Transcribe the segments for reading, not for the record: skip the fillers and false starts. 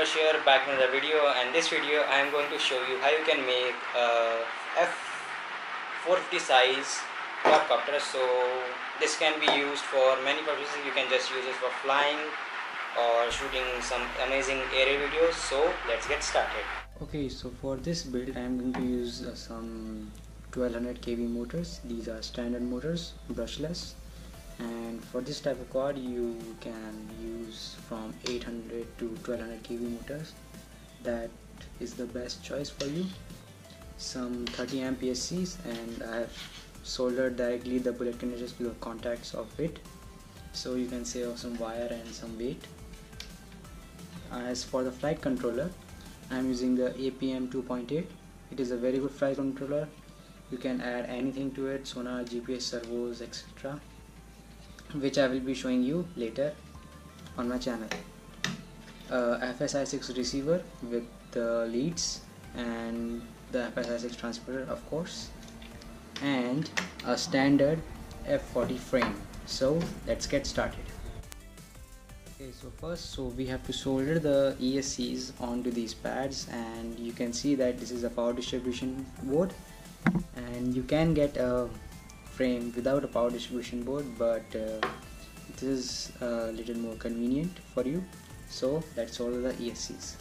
Harsh here, back in another video, and this video I am going to show you how you can make F-450 size quadcopter. So this can be used for many purposes. You can just use it for flying or shooting some amazing aerial videos. So let's get started. Okay, so for this build I am going to use some 1200 KV motors. These are standard motors, brushless. And for this type of quad you can use from 800 to 1200 KV motors. That is the best choice for you. Some 30 amp ESCs, and I have soldered directly the bullet connectors to the contacts of it, so you can save some wire and some weight. As for the flight controller, I am using the APM 2.8. It is a very good flight controller. You can add anything to it, sonar, GPS, servos, etc., which I will be showing you later on my channel. FSI6 receiver with the leads and the FSI6 transmitter, of course, and a standard F40 frame. So let's get started. Okay, so first we have to solder the ESCs onto these pads, and you can see that this is a power distribution board, and you can get a frame without a power distribution board, but this is a little more convenient for you. So let's solder the ESCs.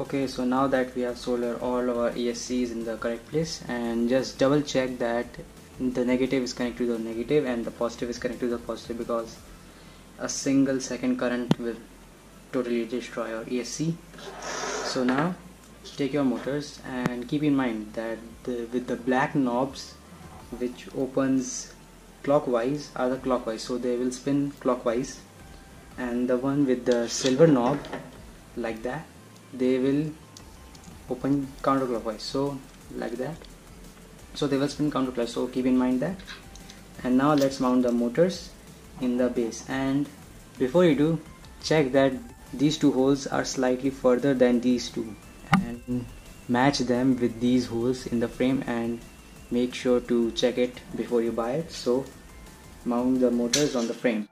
Okay, so now that we have soldered all our ESCs in the correct place, and just double check that the negative is connected to the negative and the positive is connected to the positive, because a single second current will totally destroy your ESC. So now take your motors, and keep in mind that with the black knobs which opens clockwise are the clockwise, so they will spin clockwise, and the one with the silver knob like that, they will open counterclockwise, so like that, so they will spin counterclockwise. So keep in mind that. And now let's mount the motors in the base, and before you do, check that these two holes are slightly further than these two, and match them with these holes in the frame, and make sure to check it before you buy it. So mount the motors on the frame.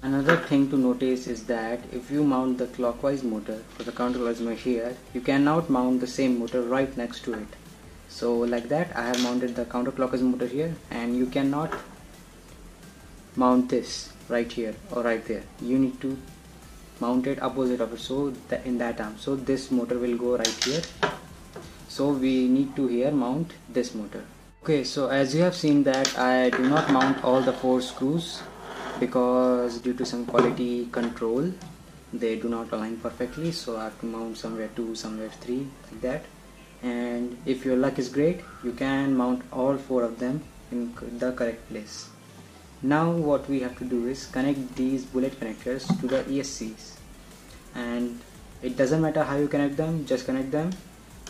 Another thing to notice is that if you mount the clockwise motor or the counterclockwise motor here, you cannot mount the same motor right next to it. So like that, I have mounted the counterclockwise motor here, and you cannot mount this right here or right there. You need to mount it opposite of it, so in that arm. So this motor will go right here. So we need to here mount this motor. Okay, so as you have seen that I do not mount all the four screws, because due to some quality control they do not align perfectly, so I have to mount somewhere 2, somewhere 3, like that. And if your luck is great, you can mount all four of them in the correct place. Now what we have to do is connect these bullet connectors to the ESCs, and it doesn't matter how you connect them, just connect them,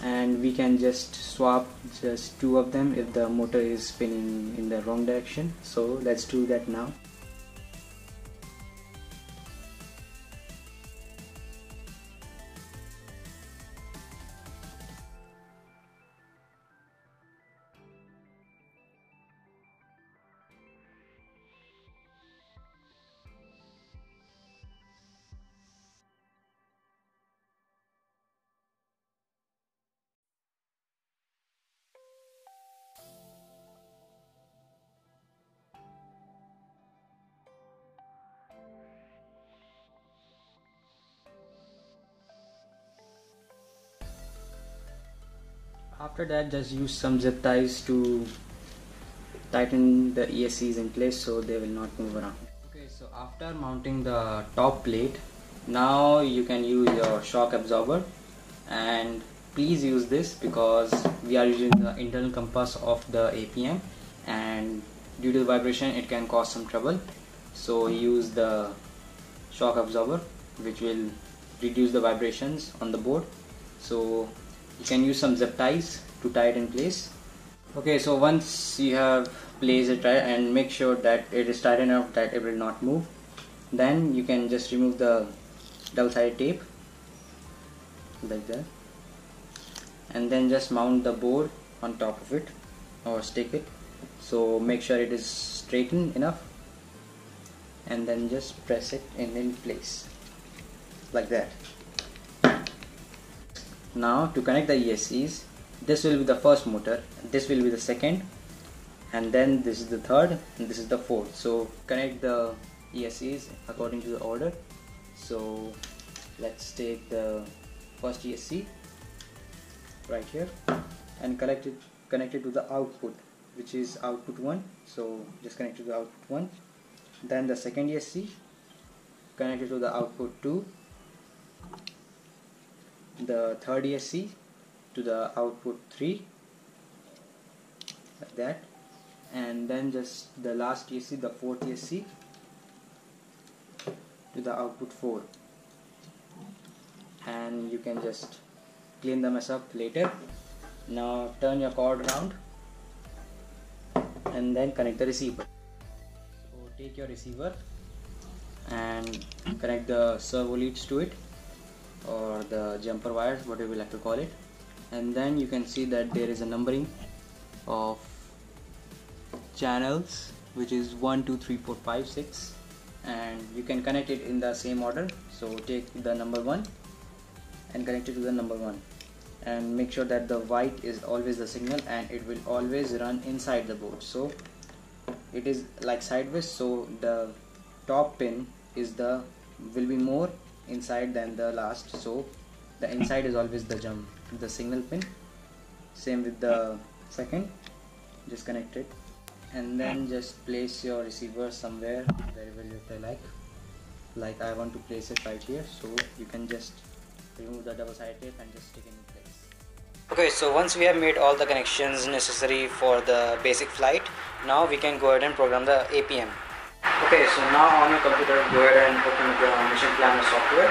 and we can just swap just two of them if the motor is spinning in the wrong direction. So let's do that now. After that, just use some zip ties to tighten the ESCs in place so they will not move around. Okay, so after mounting the top plate, now you can use your shock absorber, and please use this because we are using the internal compass of the APM, and due to the vibration it can cause some trouble. So use the shock absorber, which will reduce the vibrations on the board. So you can use some zip ties to tie it in place. Okay, so once you have placed it right, and make sure that it is tight enough that it will not move, then you can just remove the double-sided tape like that, and then just mount the board on top of it or stick it. So make sure it is straightened enough, and then just press it in place like that. Now to connect the ESCs, this will be the first motor, this will be the second, and then this is the third, and this is the fourth. So connect the ESCs according to the order. So let's take the first ESC right here and connect it to the output, which is output 1. So just connect it to the output 1. Then the second ESC, connect it to the output 2. The third ESC to the output 3, like that, and then just the last ESC, the fourth ESC, to the output 4. And you can just clean the mess up later. Now turn your cord around and then connect the receiver. So take your receiver and connect the servo leads to it, or the jumper wires, whatever you like to call it, and then you can see that there is a numbering of channels, which is 1, 2, 3, 4, 5, 6, and you can connect it in the same order. So take the number 1 and connect it to the number 1, and make sure that the white is always the signal and it will always run inside the board. So it is like sideways, so the top pin will be more inside than the last, so the inside is always the signal pin. Same with the second, just connect it, and then just place your receiver somewhere wherever you like. Like I want to place it right here, so you can just remove the double-sided tape and just stick it in place. Okay, so once we have made all the connections necessary for the basic flight, now we can go ahead and program the APM. Okay, so now on your computer, go ahead and open the Mission Planner software.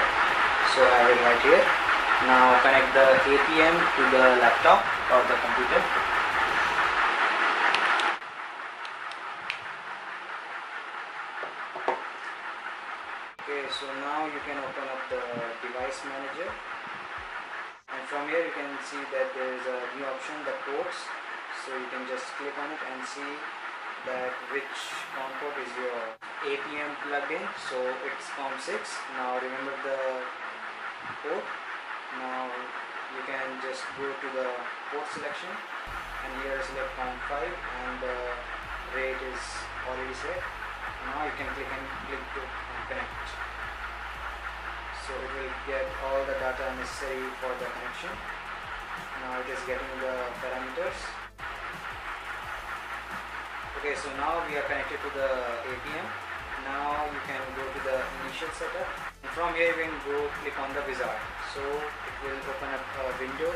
So I will write here. Now connect the APM to the laptop or the computer. Okay, so now you can open up the device manager, and from here you can see that there is a new option, the ports. So you can just click on it and see that which COM port is your APM plugged in. So it's COM 6. Now remember the port. Now you can just go to the port selection, and here select COM 5, and the rate is already set. Now you can click to connect. So it will get all the data necessary for the connection. Now it is getting the parameters. Okay, so now we are connected to the APM. Now you can go to the initial setup, and from here you can go click on the wizard. So it will open up a window.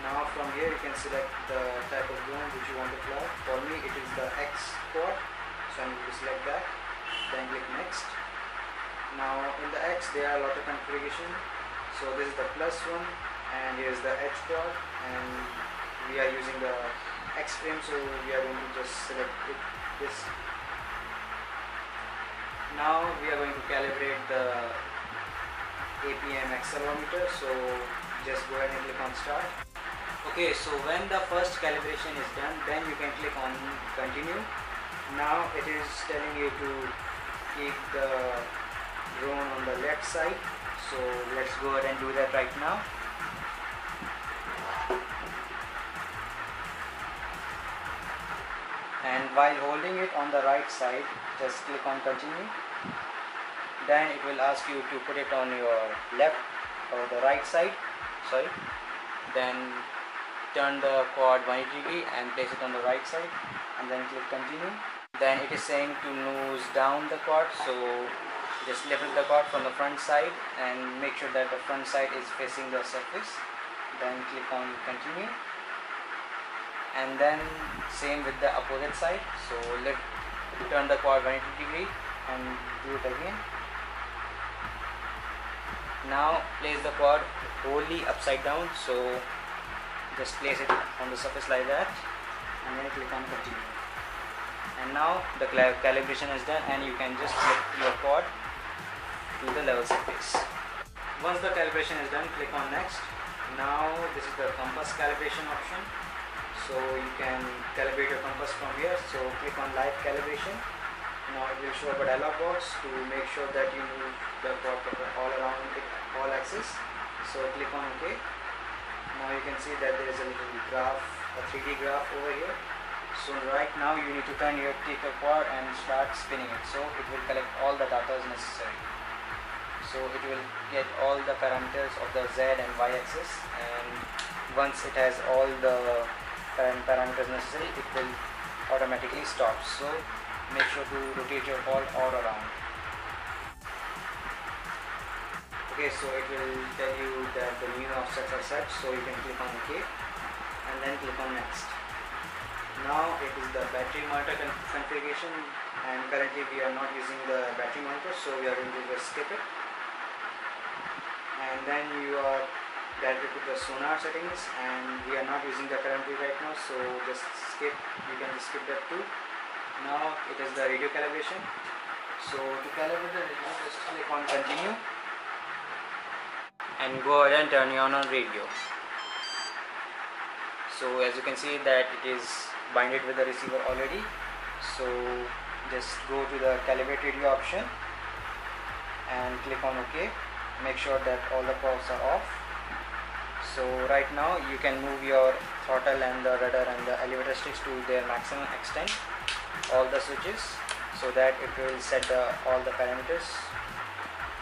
Now from here you can select the type of drone which you want to fly. For me it is the X quad, so I need to select that, then click next. Now in the X there are a lot of configuration. So this is the +1, and here is the H quad, and we are using the X frame, so we are going to just select this. Now we are going to calibrate the APM accelerometer, so just go ahead and click on start. Okay, so when the first calibration is done, then you can click on continue. Now it is telling you to keep the drone on the left side, so let's go ahead and do that right now. And while holding it on the right side, just click on continue. Then it will ask you to put it on your left or the right side, sorry. Then turn the quad 180 degree and place it on the right side, and then click continue. Then it is saying to nose down the quad, so just level the quad from the front side and make sure that the front side is facing the surface. Then click on continue, and then same with the opposite side, so turn the quad 180 degree and do it again. Now place the quad wholly upside down, so just place it on the surface like that, and then click on continue. And now the calibration is done, and you can just flip your quad to the level surface. Once the calibration is done, click on next. Now this is the compass calibration option, so you can calibrate your compass from here. So click on live calibration. Now it will show up a dialog box to make sure that you move the quad all around all axes. So click on OK. Now you can see that there is a little graph, a 3D graph over here. So right now you need to turn your quad and start spinning it. So it will collect all the data necessary. So it will get all the parameters of the Z and Y axis, and once it has all the parameters necessary, it will automatically stop. So make sure to rotate your ball all around. Okay, so it will tell you that the new offsets are set, so you can click on OK and then click on next. Now it is the battery monitor configuration, and currently we are not using the battery monitor, so we are going to just skip it. And then you are directed to the sonar settings, and we are not using the currently right now, so just skip, you can just skip that too. Now it is the radio calibration, so to calibrate the radio, just click on continue and go ahead and turn on radio. So as you can see that it is binded with the receiver already, so just go to the calibrate radio option and click on OK. Make sure that all the probes are off. So right now you can move your throttle and the rudder and the elevator sticks to their maximum extent, all the switches, so that it will set all the parameters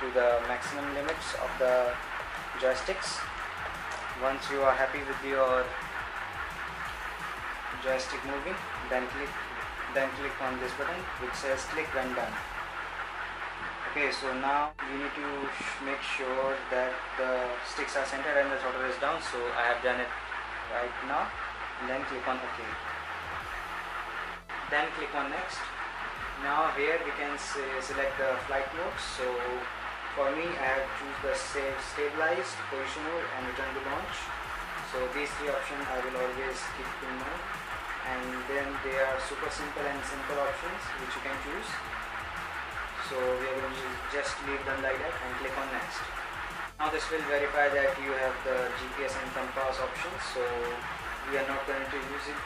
to the maximum limits of the joysticks. Once you are happy with your joystick moving, then click on this button which says click when done. Okay, so now you need to make sure that the sticks are centered and the throttle is down, so I have done it right now, and then click on OK. Then click on next. Now here we can select the flight mode. So for me, I have choose the save stabilized, position mode, and return to launch. So these three options I will always keep in mind, and then they are super simple and simple options which you can choose. So we are going to just leave them like that and click on next. Now this will verify that you have the GPS and compass options. So we are not going to use it,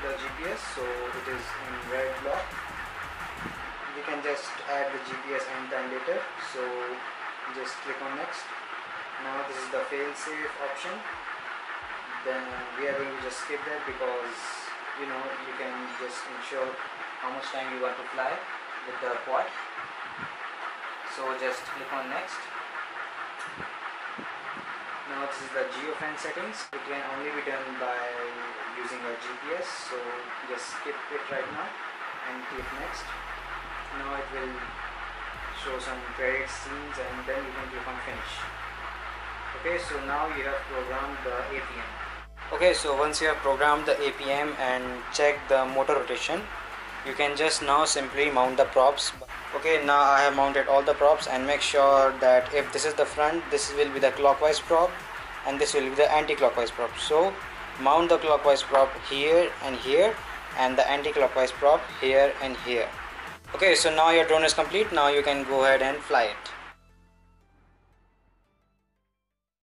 the GPS, so it is in red block. We can just add the GPS and time later, so just click on next. Now this is the fail safe option, then we are going to just skip that, because you know you can just ensure how much time you want to fly with the quad. So just click on next. Now this is the geofence settings. It can only be done by using a GPS, so just skip it right now and click next. Now it will show some credit scenes, and then you can click on finish. Okay, so now you have programmed the APM. Okay, so once you have programmed the APM and checked the motor rotation, you can just now simply mount the props. Okay, now I have mounted all the props, and make sure that if this is the front, this will be the clockwise prop, and this will be the anti-clockwise prop. So mount the clockwise prop here and here, and the anti-clockwise prop here and here. Okay, so now your drone is complete. Now you can go ahead and fly it.